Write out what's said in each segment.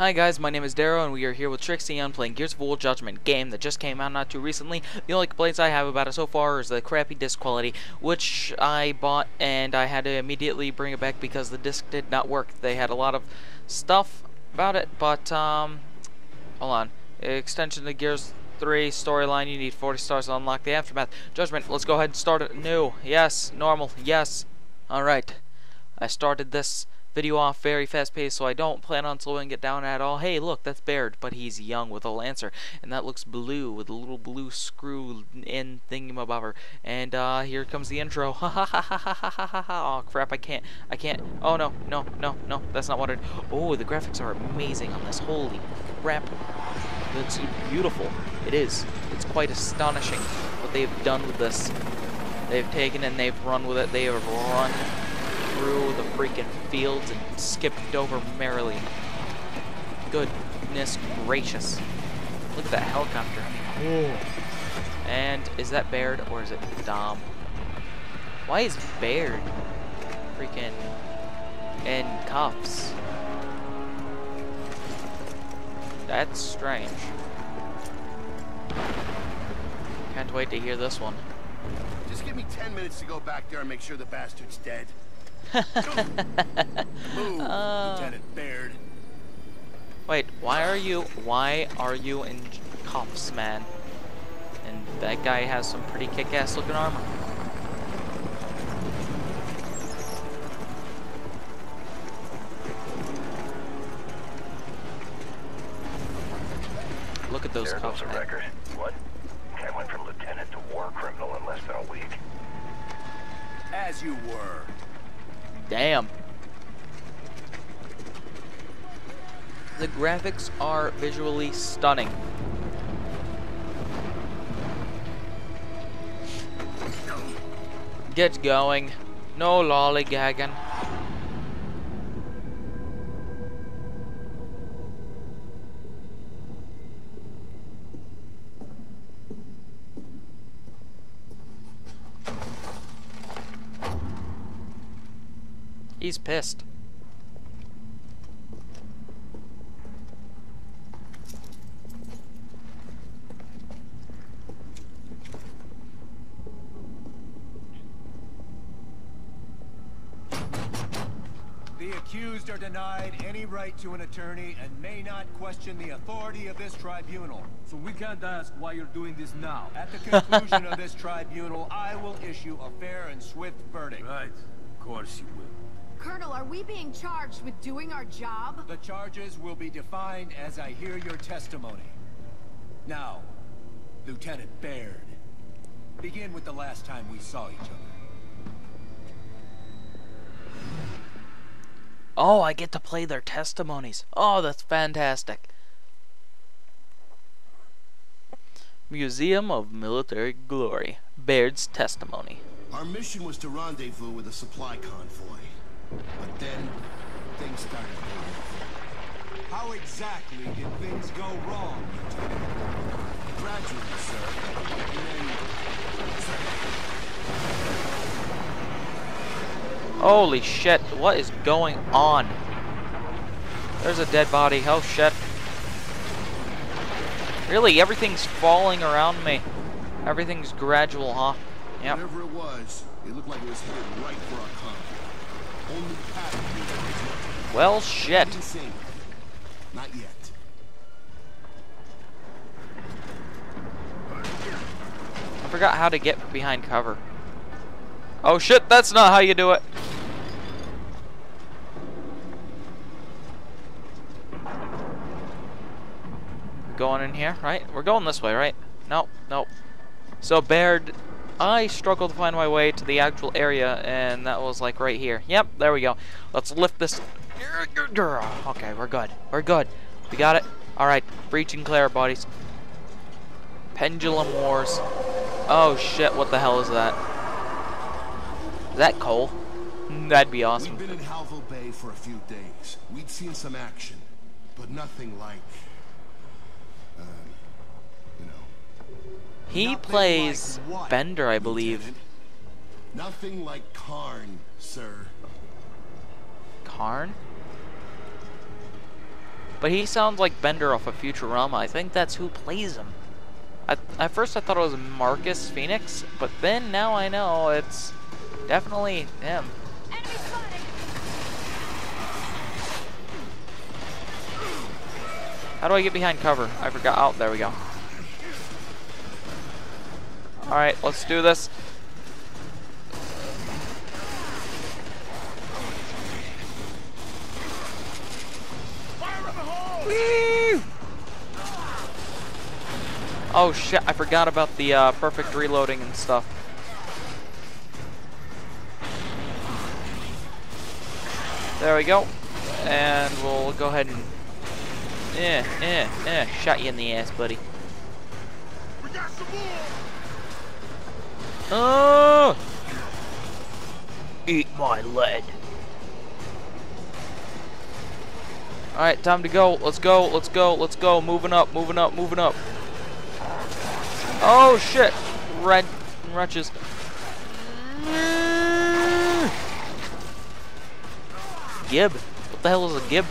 Hi guys, my name is Darrow and we are here with Trixie on playing Gears of War Judgment, game that just came out not too recently. The only complaints I have about it so far is the crappy disc quality, which I bought and I had to immediately bring it back because the disc did not work. They had a lot of stuff about it, but hold on. Extension to Gears 3 storyline, you need 40 stars to unlock the aftermath. Judgment, let's go ahead and start it new. Yes, normal, yes. Alright, I started this video off very fast paced, so I don't plan on slowing it down at all. Hey, look, that's Baird, but he's young with a lancer, and that looks blue with a little blue screw in thingamabobber. And here comes the intro. Ha ha ha ha ha ha ha ha. Oh crap, I can't. Oh no, that's not what it. Oh, the graphics are amazing on this. Holy crap, it's beautiful. It is. It's quite astonishing what they've done with this. They've taken and they've run with it. They have run through the freaking fields and skipped over merrily. Goodness gracious. Look at that helicopter. Whoa. And is that Baird or is it Dom? Why is Baird freaking in cuffs? That's strange. Can't wait to hear this one. Just give me 10 minutes to go back there and make sure the bastard's dead. Move, Lieutenant Baird. Wait, why are you in cuffs, man? And that guy has some pretty kick-ass looking armor. Look at those cuffs, man. Record. What? I went from lieutenant to war criminal in less than a week. As you were. Damn. The graphics are visually stunning. Get going. No lollygagging. He's pissed. The accused are denied any right to an attorney and may not question the authority of this tribunal. So we can't ask why you're doing this now. At the conclusion of this tribunal, I will issue a fair and swift verdict. Right. Of course you will. Colonel, are we being charged with doing our job? The charges will be defined as I hear your testimony. Now, Lieutenant Baird, begin with the last time we saw each other. Oh, I get to play their testimonies. Oh, that's fantastic. Museum of Military Glory, Baird's testimony. Our mission was to rendezvous with a supply convoy. But then, things started going wrong. How exactly did things go wrong, Lieutenant? Gradually, sir. And then, sir. Holy shit, what is going on? There's a dead body. Oh shit. Really, everything's falling around me. Everything's gradual, huh? Yep. Whatever it was, it looked like it was headed right for our convoy. Well, shit. Not yet. I forgot how to get behind cover. Oh shit, that's not how you do it. We're going in here, right? We're going this way, right? Nope, nope. So Baird, I struggled to find my way to the actual area, and that was like right here. Yep, there we go. Let's lift this. Okay, we're good. We're good. We got it. Alright, breach and clear, buddies. Pendulum Wars. Oh shit, what the hell is that? Is that coal? That'd be awesome. We've been in Halvo Bay for a few days. We'd seen some action, but nothing like... He plays Bender, I believe. Nothing like Karn, sir. Karn? But he sounds like Bender off of Futurama. I think that's who plays him. At first I thought it was Marcus Phoenix, but then now I know it's definitely him. How do I get behind cover? I forgot. Oh, there we go. Alright, let's do this. Whee! Oh shit, I forgot about the perfect reloading and stuff. There we go. And we'll go ahead and... shot you in the ass, buddy. We got some more. Oh! Eat my lead. Alright, time to go. Let's go, let's go, let's go. Moving up, moving up, moving up. Oh shit! Red wretches. Gib. What the hell is a gib?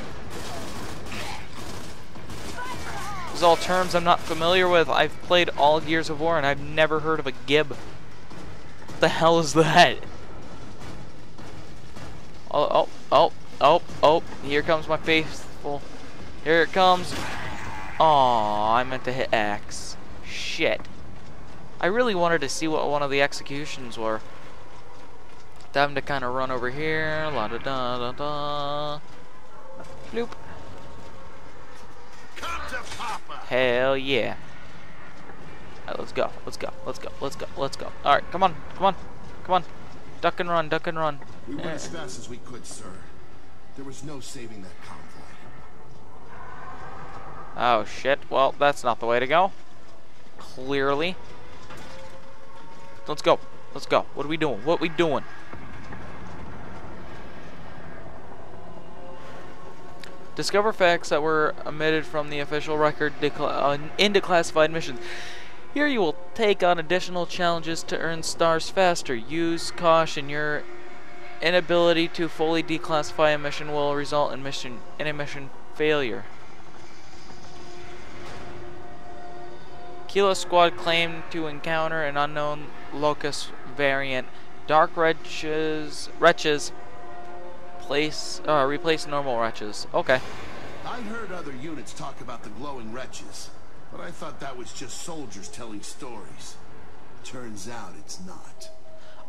These are all terms I'm not familiar with. I've played all Gears of War and I've never heard of a gib. What the hell is that? Oh, oh, oh, oh. Here comes my faithful. Here it comes. Aw, I meant to hit X. Shit. I really wanted to see what one of the executions were. Time to kind of run over here. La da da da da. Bloop. Hell yeah. Alright, let's go. Let's go. Let's go. Let's go. Let's go. Alright, come on. Come on. Come on. Duck and run. Duck and run. We went as fast as we could, sir. There was no saving that convoy. Oh shit. Well, that's not the way to go. Clearly. Let's go. Let's go. What are we doing? What are we doing? Discover facts that were omitted from the official record into classified missions. Here you will take on additional challenges to earn stars faster. Use caution. Your inability to fully declassify a mission will result in mission failure. Kilo squad claimed to encounter an unknown locust variant. Dark wretches replace normal wretches. Okay. I heard other units talk about the glowing wretches, but I thought that was just soldiers telling stories. Turns out it's not.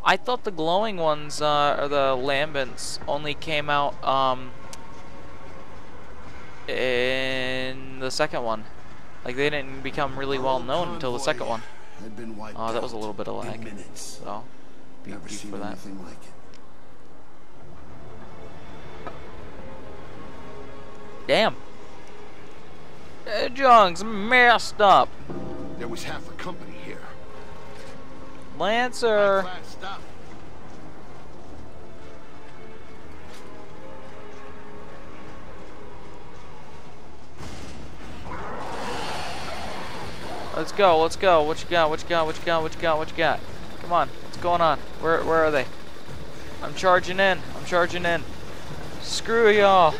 I thought the glowing ones, or the lambents, only came out in the second one. Like, they didn't become really well known until the second one. Oh, that was a little bit of lag. So, be for that. Like it. Damn. Jung's messed up. There was half a company here. Lancer. Let's go, let's go. What you got, what you got, what you got, what you got, what you got? Come on, what's going on? Where are they? I'm charging in, I'm charging in. Screw y'all.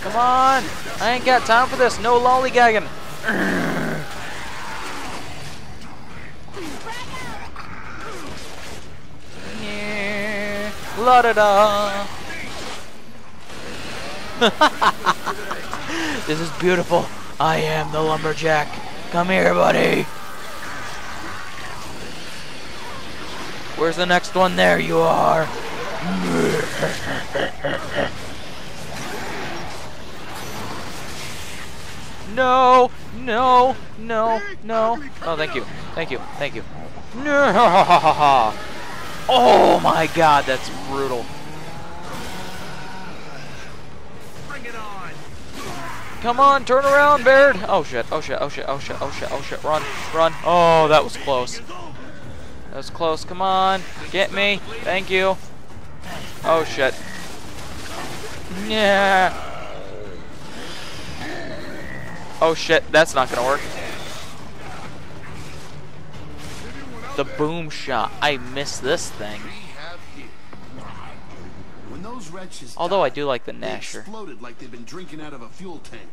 Come on! I ain't got time for this. No lollygagging. Yeah. La da da. This is beautiful. I am the lumberjack. Come here, buddy. Where's the next one? There you are. No, no, no, no. Oh, thank you. Thank you. Thank you. No. Oh my god, that's brutal. Bring it on. Come on, turn around, Baird. Oh shit. Oh shit. Oh shit. Oh shit. Oh shit. Oh shit. Run. Run. Oh, that was close. That was close. Come on. Get me. Thank you. Oh shit. Yeah. Oh shit, that's not gonna work. The boom shot. I missed this thing. Although I do like the Nasher. Exploded like they've been drinking out of a fuel tank.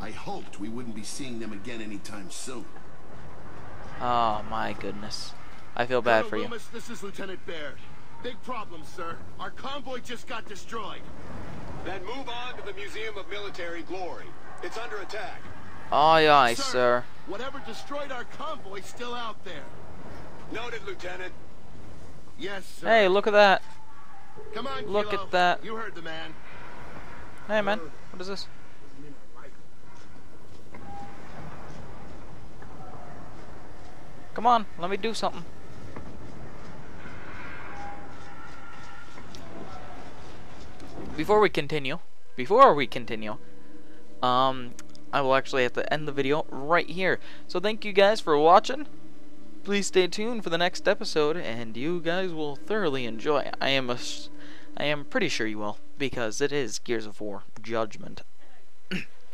I hoped we wouldn't be seeing them again anytime soon. Oh my goodness. I feel bad for you. This is Lieutenant Baird. Big problem, sir. Our convoy just got destroyed. Then move on to the Museum of Military Glory. It's under attack. Aye, aye, sir. Whatever destroyed our convoy is still out there. Noted, Lieutenant. Yes, sir. Hey, look at that. Come on, look Kilo. At that. You heard the man. Hey, man. What is this? Come on, let me do something. Before we continue, I will actually have to end the video right here. So thank you guys for watching. Please stay tuned for the next episode, and you guys will thoroughly enjoy. I am pretty sure you will, because it is Gears of War Judgment.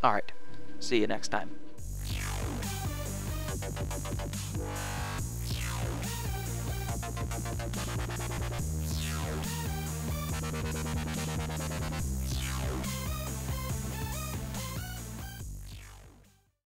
All right, see you next time.